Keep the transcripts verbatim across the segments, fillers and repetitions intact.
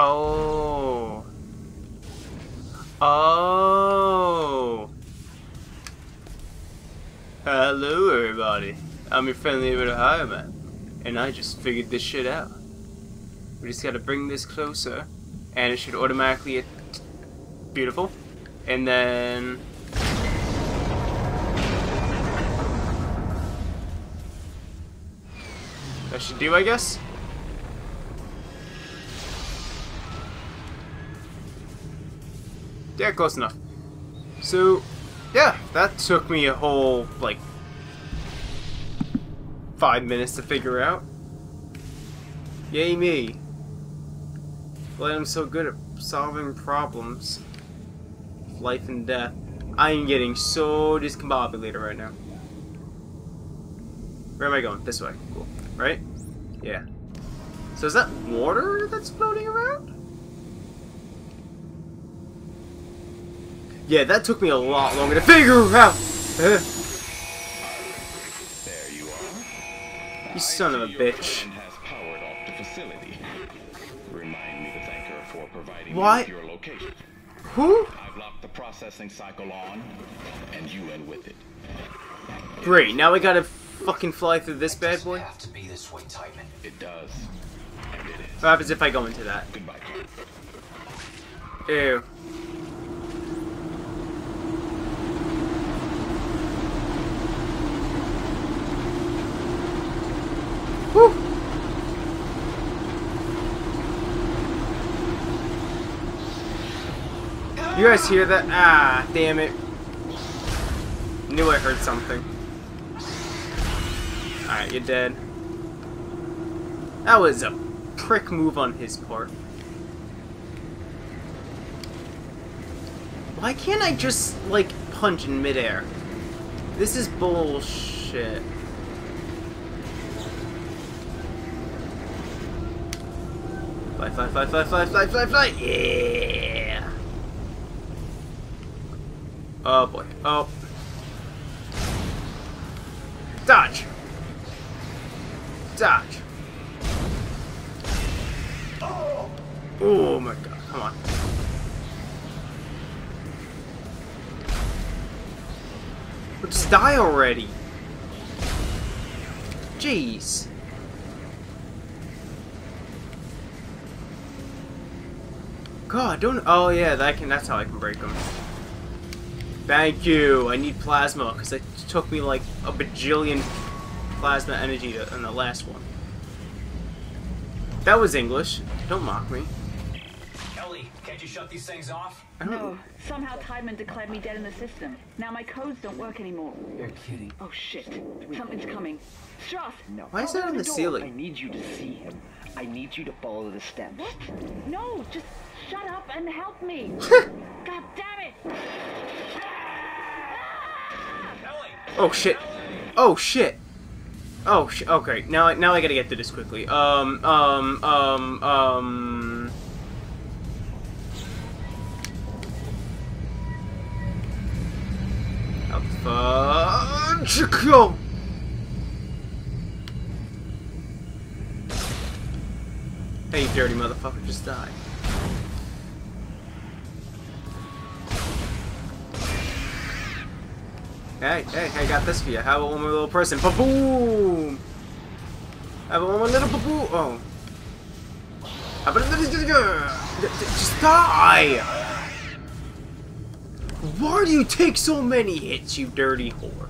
Oh. Oh. Hello, everybody. I'm your friendly neighborhood highwayman, and I just figured this shit out. We just gotta bring this closer, and it should automatically... Beautiful. And then... That should do, I guess? Yeah, close enough. So, yeah, that took me a whole, like, five minutes to figure out. Yay me. Glad I'm so good at solving problems. Life and death. I am getting so discombobulated right now. Where am I going? This way. Cool. Right? Yeah. So is that water that's floating around? Yeah, that took me a lot longer to figure out! There you are. You son of a bitch. Why? Who? I've locked the processing cycle on, and you end with it. Great, now we gotta fucking fly through this bad boy? Have to be this way, Titan. It does. And it is. What happens if I go into that? Goodbye. Ew. Woo! You guys hear that? Ah, damn it. Knew I heard something. Alright, you're dead. That was a prick move on his part. Why can't I just, like, punch in midair? This is bullshit. Fly, fly, fly, fly, fly, fly, fly, fly! Yeah! Oh boy. Oh. Dodge! Dodge! Oh, oh my god, come on. Well, just die already! Jeez. God, don't. Oh yeah, that can. That's how I can break them. Thank you! I need plasma, because it took me like a bajillion plasma energy to, on the last one. That was English. Don't mock me. Ellie, can't you shut these things off? No. Somehow Tideman declared me dead in the system. Now my codes don't work anymore. You're kidding. Oh shit. Something's coming. Strauss! No. Why is that on the, the ceiling? I need you to see him. I need you to follow the steps. What? No! Just shut up and help me! God damn it! Oh shit! Oh shit! Oh shit! Okay, now now I gotta get through this quickly. Um, um, um, um. How the fuck? Oh. Hey, you dirty motherfucker! Just die. Hey, hey, I got this for you. Have it one more little person. Ba-boom! Have it one more little ba-boom! Oh. How about this? Just die! Why do you take so many hits, you dirty whore?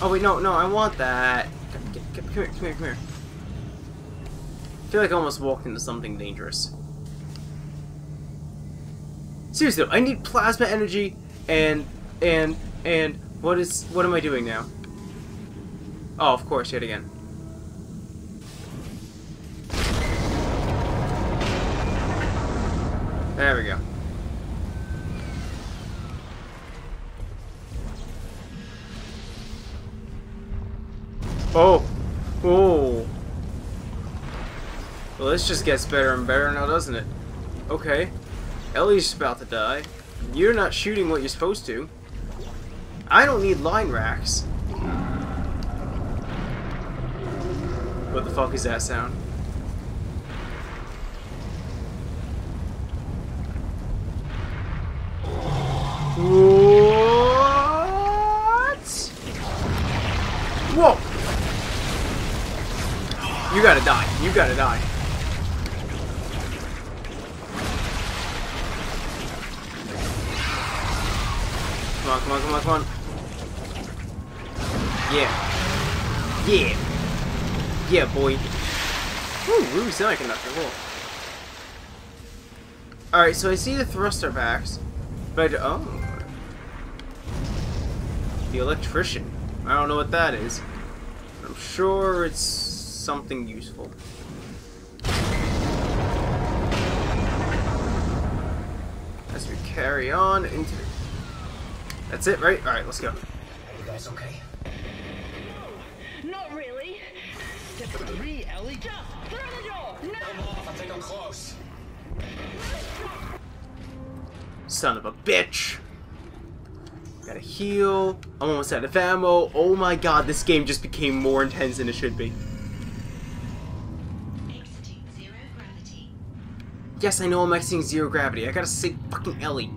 Oh, wait, no, no, I want that. Come, get, come here, come here, come here. I feel like I almost walked into something dangerous. Seriously, I need plasma energy and... And, and, what is, what am I doing now? Oh, of course, yet again. There we go. Oh! Oh! Well, this just gets better and better now, doesn't it? Okay. Ellie's about to die. You're not shooting what you're supposed to. I don't need line racks. What the fuck is that sound? What? Whoa! You gotta die. You gotta die. Come on, come on, come on, come on. Yeah. Yeah. Yeah, boy. Ooh, ruby semiconductor, cool. Alright, so I see the thruster packs, but oh, the electrician. I don't know what that is. I'm sure it's something useful. As we carry on into, that's it, right? Alright, let's go. Are you guys okay? No, not really. Step three, Ellie, just through the door. No. I'm off. I think I'm close. Son of a bitch! Gotta heal. I'm almost out of ammo. Oh my god, this game just became more intense than it should be. Exiting zero gravity. Yes, I know I'm exiting zero gravity. I gotta save fucking Ellie.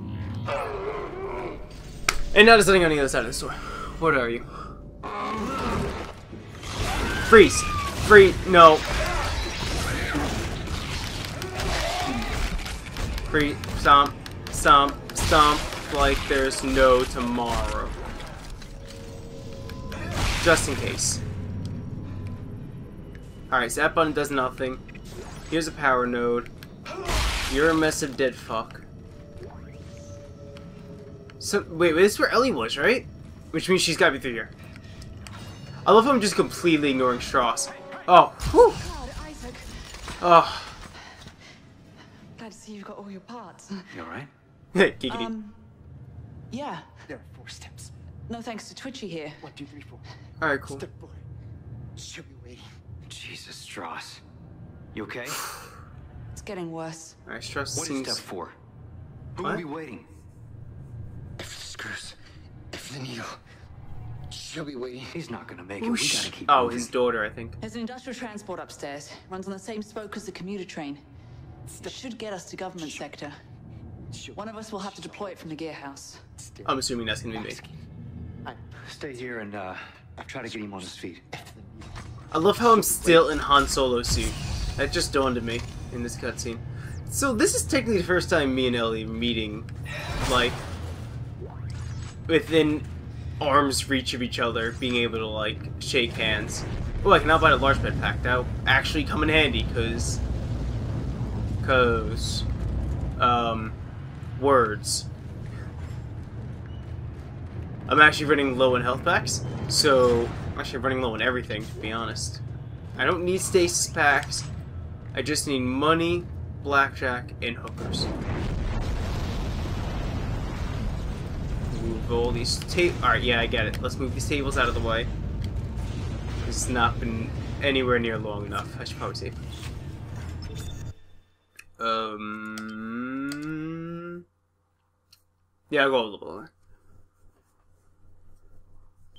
And now there's something on the other side of the store. What are you? Freeze! Freeze! No! Freeze! Stomp! Stomp! Stomp! Like there's no tomorrow. Just in case. Alright, so that button does nothing. Here's a power node. You're a mess of dead fuck. So, wait, wait, this is where Ellie was, right? Which means she's gotta be through here. I love how I'm just completely ignoring Strauss. Oh, whew! God, Isaac. Oh. Glad to see you've got all your parts. You alright? Hey, giggity. Um, yeah. There are four steps. No thanks to Twitchy here. One, two, three, four. Alright, cool. Step four. She'll be waiting. Jesus, Strauss. You okay? It's getting worse. Alright, Strauss seems... What is step four? Who will be waiting? Screws. If the needle. She'll be waiting. He's not gonna make it. We gotta keep oh, moving. His daughter, I think. There's an industrial transport upstairs. Runs on the same spoke as the commuter train. It should get us to government sector. One of us will have to deploy it from the gear house. I'm assuming that's gonna be me. Stay here and uh, try to get him on his feet. I love how I'm still in Han Solo suit. That just dawned on me in this cutscene. So this is technically the first time me and Ellie meeting, like. Within arm's reach of each other, being able to, like, shake hands. Oh, I can now buy a large med pack. That'll actually come in handy, cause... Cause... Um... Words. I'm actually running low in health packs, so... I'm actually running low in everything, to be honest. I don't need stasis packs. I just need money, blackjack, and hookers. Move all these tables. Alright, yeah, I get it. Let's move these tables out of the way. It's not been anywhere near long enough. I should probably save. Um. Yeah, I'll go a little bit longer.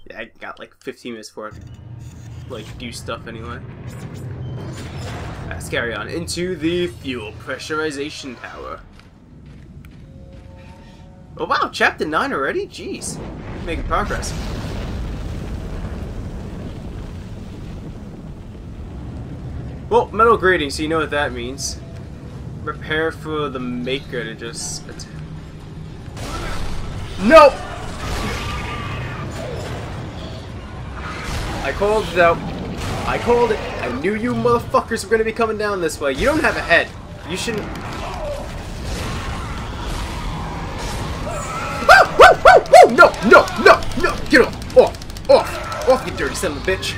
Yeah, I got like fifteen minutes before I could, like, do stuff anyway. Let's carry on into the fuel pressurization tower. Oh wow, chapter nine already? Jeez. Making progress. Well, metal grating, so you know what that means. Prepare for the maker to just... Nope! I called it out. I called it. I knew you motherfuckers were gonna be coming down this way. You don't have a head. You shouldn't... No, no, no, no! Get off! Off! Off! Off, you dirty son of a bitch!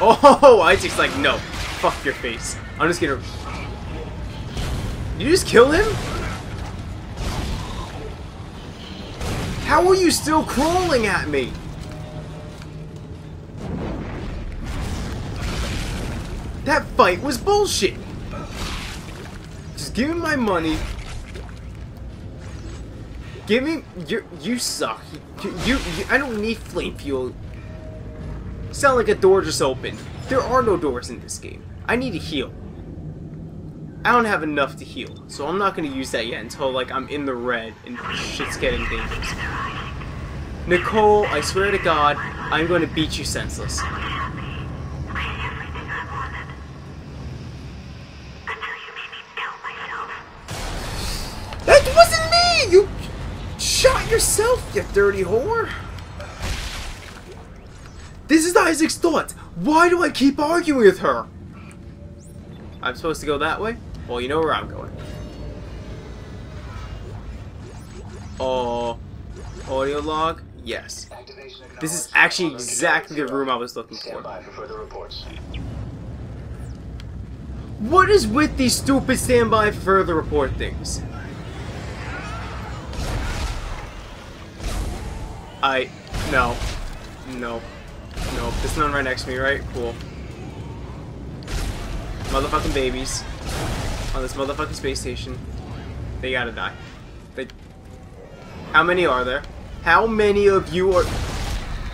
Oh, Isaac's like, no. Fuck your face. I'm just gonna... Did you just kill him? How are you still crawling at me? That fight was bullshit! Just give me my money. Give me you. You suck. You, you, you. I don't need flame fuel. Sound like a door just opened. There are no doors in this game. I need to heal. I don't have enough to heal, so I'm not going to use that yet until, like, I'm in the red and shit's getting dangerous. Nicole, I swear to God, I'm going to beat you senseless. That wasn't me! You shot yourself, you dirty whore! This is Isaac's thoughts. Why do I keep arguing with her? I'm supposed to go that way? Well, you know where I'm going. Oh, audio log? Yes. This is actually exactly the room I was looking for. What is with these stupid standby for further report things? I... no. No. Nope, there's none right next to me, right? Cool. Motherfucking babies on this motherfucking space station. They gotta die. They... How many are there? How many of you are...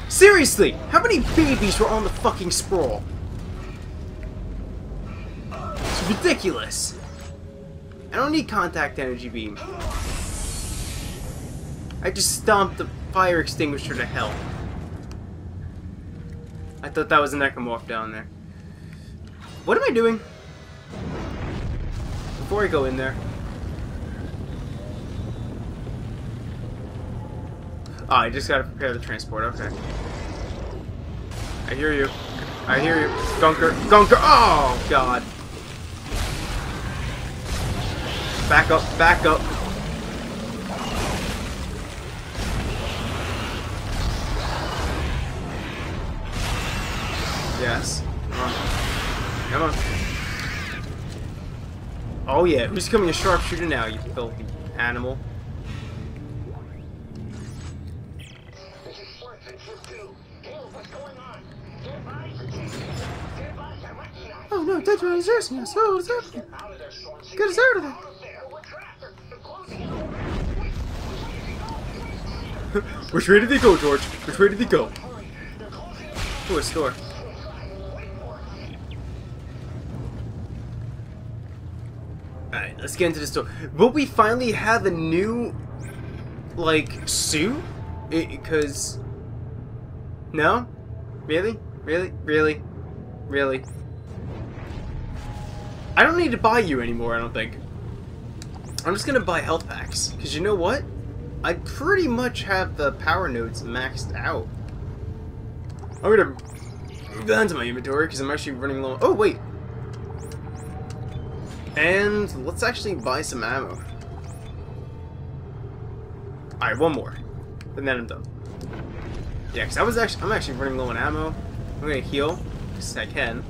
Seriously! How many babies were on the fucking sprawl? It's ridiculous! I don't need contact energy beam. I just stomped the fire extinguisher to hell. I thought that was a necromorph down there. What am I doing? Before I go in there. Oh, I just gotta prepare the transport, okay. I hear you. I hear you. Gunker. Gunker. Oh, God. Back up. Back up. Yes. Come on. Come on. Oh yeah, who's becoming a sharpshooter now, you filthy animal? Oh no, that's what I was asking us. Oh, what's happening? Get us out of there. Which way did they go, George? Which way did they go? To a store. Alright, let's get into the store. Will we finally have a new, like, suit? Because... No? Really? Really? Really? Really? I don't need to buy you anymore, I don't think. I'm just gonna buy health packs. Because you know what? I pretty much have the power nodes maxed out. I'm gonna move that into my inventory, because I'm actually running low. Oh, wait! And let's actually buy some ammo. Alright, one more. And then I'm done. Yeah, because I was actually I'm actually running low on ammo. I'm gonna heal, because I can.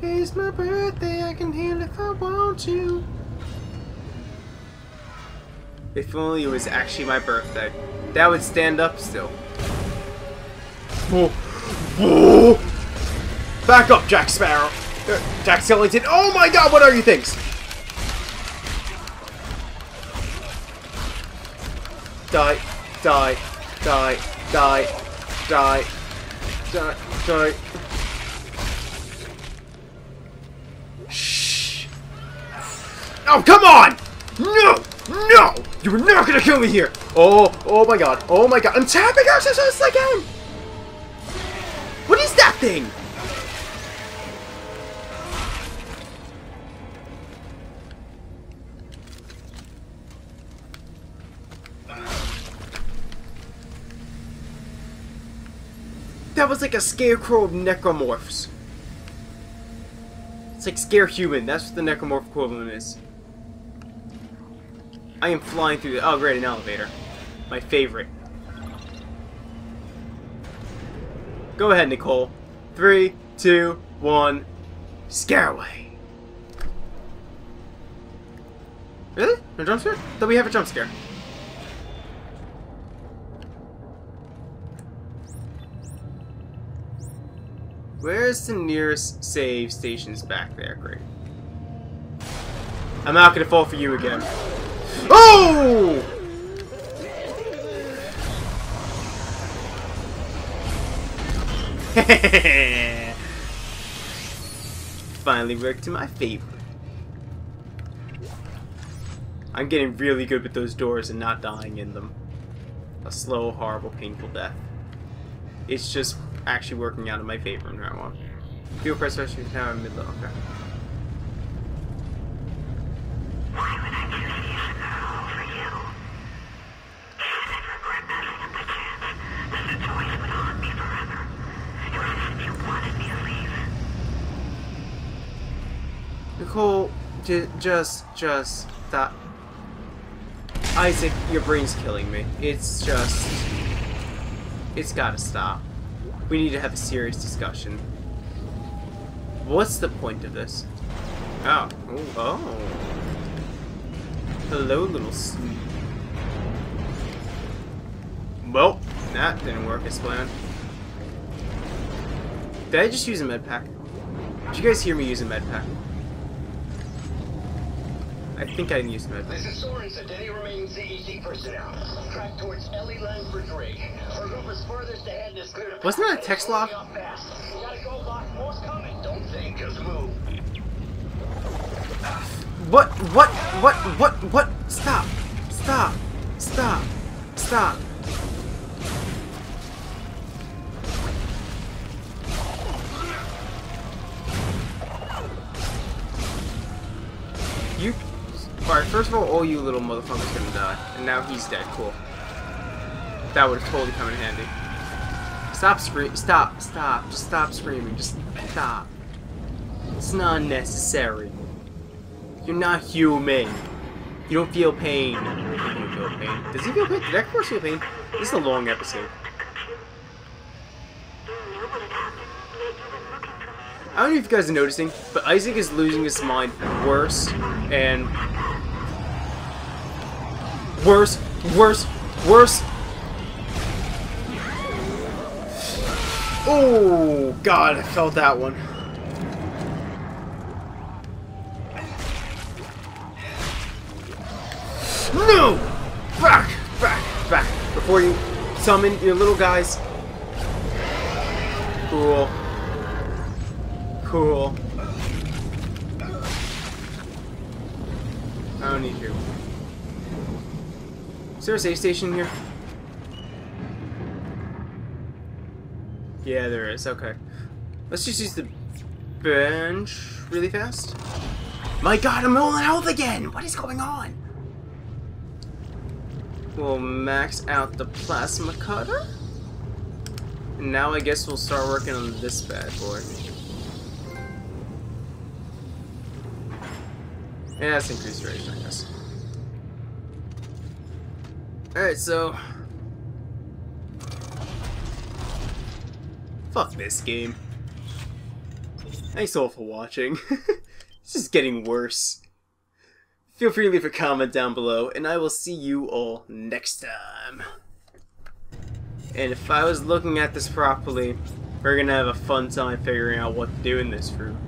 It's my birthday, I can heal if I want to. If only it was actually my birthday. That would stand up still. Whoa. Whoa. Back up, Jack Sparrow! Jack Skellington. Oh my God! What are you things? Die! Die! Die! Die! Die! Die! Die! Shh! Oh come on! No! No! You were not gonna kill me here! Oh! Oh my God! Oh my God! I'm tapping out so fast I can! What is that thing? That was like a scarecrow of necromorphs. It's like scare human. That's what the necromorph equivalent is. I am flying through the... Oh, great, an elevator. My favorite. Go ahead, Nicole. Three, two, one. Scare away. Really? No jump scare? Thought we have a jump scare. Where's the nearest save stations back there? Great. I'm not gonna fall for you again. Oh! Finally worked to my favor. I'm getting really good with those doors and not dying in them. A slow, horrible, painful death. It's just actually working out in my favor in round one. Fuel pressurization tower in mid-level. Okay. Nicole, j just, just, stop. Isaac, your brain's killing me. It's just... It's gotta stop. We need to have a serious discussion. What's the point of this? Oh. Ooh, oh. Hello, little sweet. Well, that didn't work as planned. Did I just use a med pack? Did you guys hear me use a med pack? I think I used med. This is Sorensen to any remaining C E C personnel. Track towards Ellie Langford Ridge. Our group is furthest ahead and is clear to... Wasn't that a text lock? Gotta go, lock. More's coming. Don't think, just move. What? What? What? What? What? Stop! Stop! Stop! Stop! You... Alright, first of all, all you little motherfuckers gonna die. And now he's dead. Cool. That would've totally come in handy. Stop screaming. Stop. Stop. Just stop screaming. Just stop. It's not necessary. You're not human. You don't feel pain. You don't feel pain. Does he feel pain? Did that horse feel pain? This is a long episode. I don't know if you guys are noticing, but Isaac is losing his mind worse and... Worse, worse, worse. Oh, God, I felt that one. No! Back, back, back. Before you summon your little guys. Cool. Cool. I don't need you. Is there a safe station here? Yeah, there is. Okay. Let's just use the bench really fast. My God, I'm all in health again! What is going on? We'll max out the plasma cutter. And now I guess we'll start working on this bad boy. Yeah, that's increased duration, I guess. Alright, so... Fuck this game. Thanks all for watching. This is getting worse. Feel free to leave a comment down below, and I will see you all next time. And if I was looking at this properly, we're gonna have a fun time figuring out what to do in this room.